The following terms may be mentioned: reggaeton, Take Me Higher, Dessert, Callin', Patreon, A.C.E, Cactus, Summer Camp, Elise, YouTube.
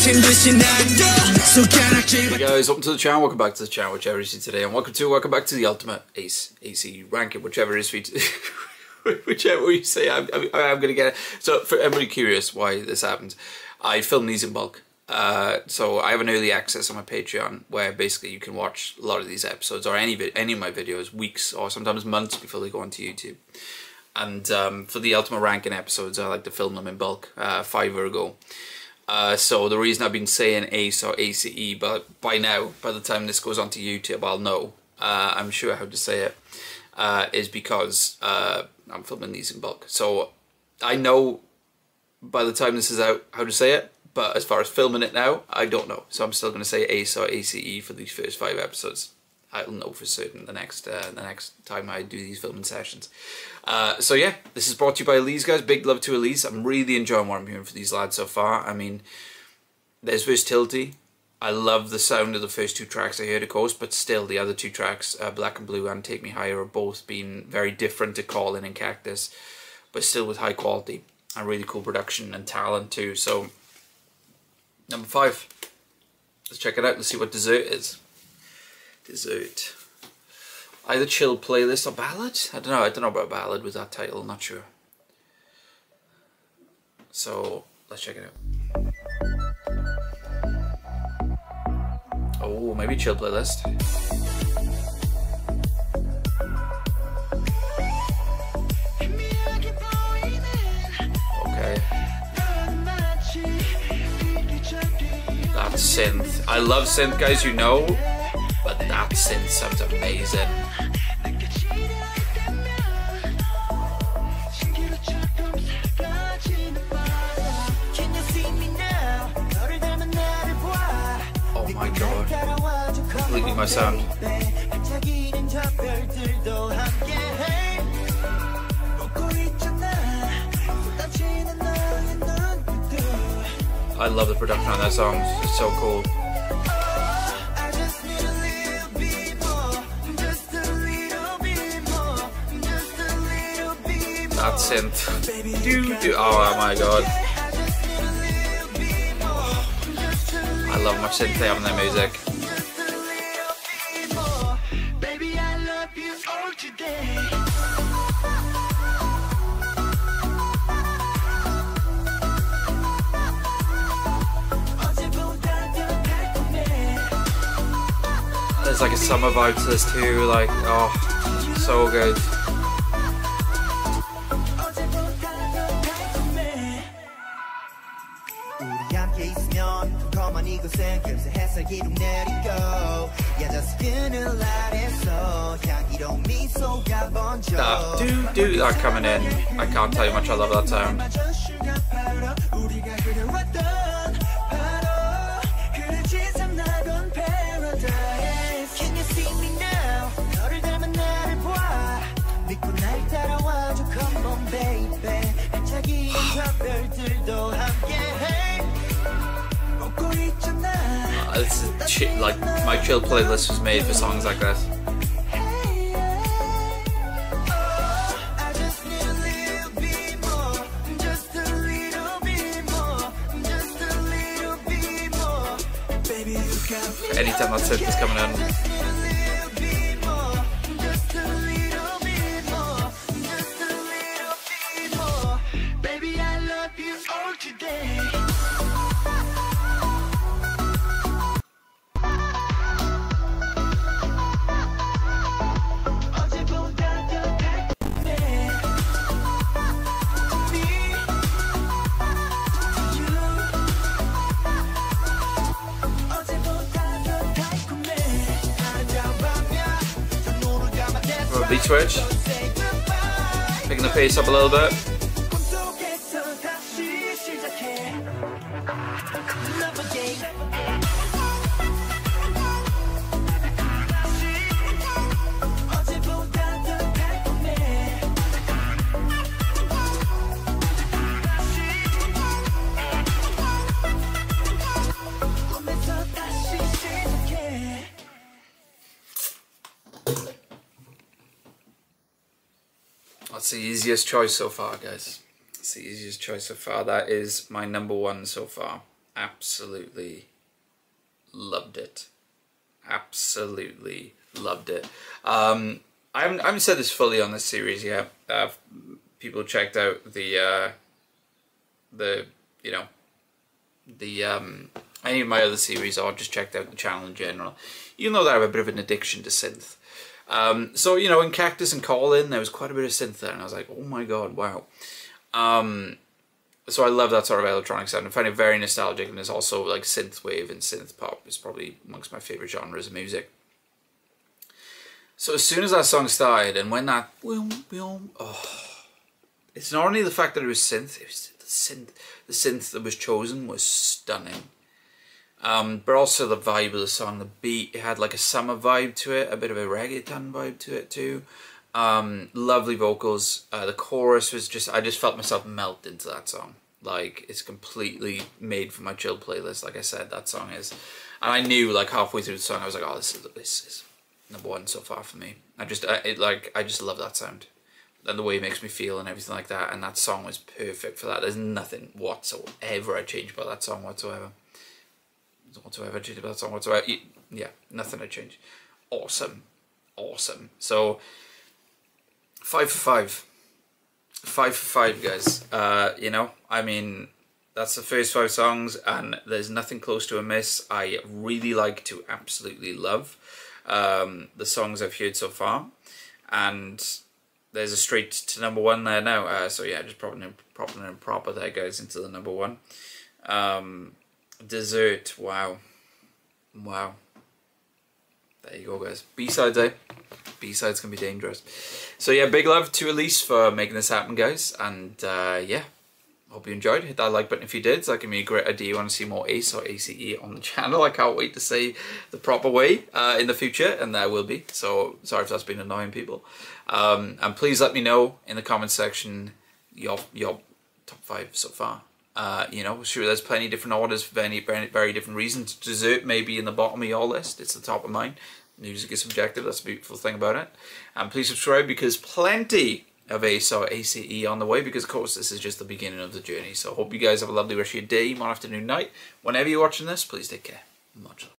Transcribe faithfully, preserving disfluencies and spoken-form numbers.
Hey guys, welcome to the channel, welcome back to the channel, whichever is you today, and welcome to, welcome back to the ultimate Ace, A C E ranking, whichever it is for you today. Whichever you say, I'm, I'm, I'm gonna get it. So for everybody curious why this happened, I film these in bulk. Uh, so I have an early access on my Patreon where basically you can watch a lot of these episodes or any any of my videos weeks or sometimes months before they go onto YouTube. And um, for the ultimate ranking episodes, I like to film them in bulk. Uh, Fiverr ago. Uh, so the reason I've been saying Ace or A C E, but by now, by the time this goes onto YouTube, I'll know. Uh, I'm sure how to say it. Uh, is because uh, I'm filming these in bulk. So I know by the time this is out how to say it, but as far as filming it now, I don't know. So I'm still going to say Ace or A C E for these first five episodes. I'll know for certain the next uh, the next time I do these filming sessions. Uh, so yeah, this is brought to you by Elise, guys. Big love to Elise. I'm really enjoying what I'm hearing for these lads so far. I mean, there's versatility. I love the sound of the first two tracks I heard, of course, but still the other two tracks, uh, Black and Blue and Take Me Higher, are both being very different to Callin' and Cactus, but still with high quality and really cool production and talent too. So, number five. Let's check it out and see what Dessert is. Dessert. Either chill playlist or ballad? I don't know. I don't know about ballad with that title. I'm not sure. So, let's check it out. Oh, maybe chill playlist. Okay. That synth. I love synth, guys, you know, but that synth sounds amazing. Completely my sound. I love the production on that song, it's so cool. That synth. Do, do. Oh my god. I love my synth playing on their music. There's like a summer vibe to this too, like, oh, so good. That doo doo that coming in, I can't tell you how much I love that sound. Oh, this is chill, like my chill playlist was made for songs like this. Anytime that synth is coming in. Beat switch, picking the pace up a little bit. That's the easiest choice so far, guys. It's the easiest choice so far. That is my number one so far. absolutely loved it. Absolutely loved it. Um, I haven't, I haven't said this fully on this series yet. Uh, people checked out the, uh, the, you know, the, um, any of my other series, or just checked out the channel in general. You know that I have a bit of an addiction to synth. Um, so, you know, in Cactus and Callin', there was quite a bit of synth there, and I was like, oh my god, wow. Um, so I love that sort of electronic sound. I find it very nostalgic, and there's also like synthwave and synth pop is probably amongst my favourite genres of music. So as soon as that song started, and when that, oh, it's not only the fact that it was synth, it was the synth, the synth that was chosen was stunning. Um, but also the vibe of the song, the beat, it had like a summer vibe to it, a bit of a reggaeton vibe to it too. Um, lovely vocals. Uh, the chorus was just, I just felt myself melt into that song. Like, it's completely made for my chill playlist, like I said, that song is. And I knew like halfway through the song, I was like, oh, this is, this is number one so far for me. I just, I, it, like, I just love that sound. And the way it makes me feel and everything like that. And that song was perfect for that. There's nothing whatsoever I changed about that song whatsoever. Whatsoever, changed about that song whatsoever. Yeah, nothing I changed. Awesome. Awesome. So, five for five. Five for five, guys. Uh, you know, I mean, that's the first five songs. And there's nothing close to a miss. I really like to absolutely love Um, the songs I've heard so far, and there's a straight to number one there now. Uh, so yeah, just propping in, propping in proper there, guys, into the number one. Um, Dessert, wow, wow. There you go, guys. B-sides, eh? B-sides can be dangerous. So yeah, big love to Elise for making this happen, guys, and uh, yeah. Hope you enjoyed. Hit that like button if you did. So that can be a great idea. You want to see more Ace or A C E on the channel. I can't wait to say the proper way uh, in the future, and there will be. So sorry if that's been annoying people. Um, and please let me know in the comments section your your top five so far. Uh, you know, sure, there's plenty of different orders for any very, very different reasons. Dessert may be in the bottom of your list. It's the top of mine. Music is subjective. That's the beautiful thing about it. And please subscribe because plenty of A C E or A C E on the way, because of course this is just the beginning of the journey. So hope you guys have a lovely rest of your day, morning, afternoon, night. Whenever you're watching this, please take care. Much love.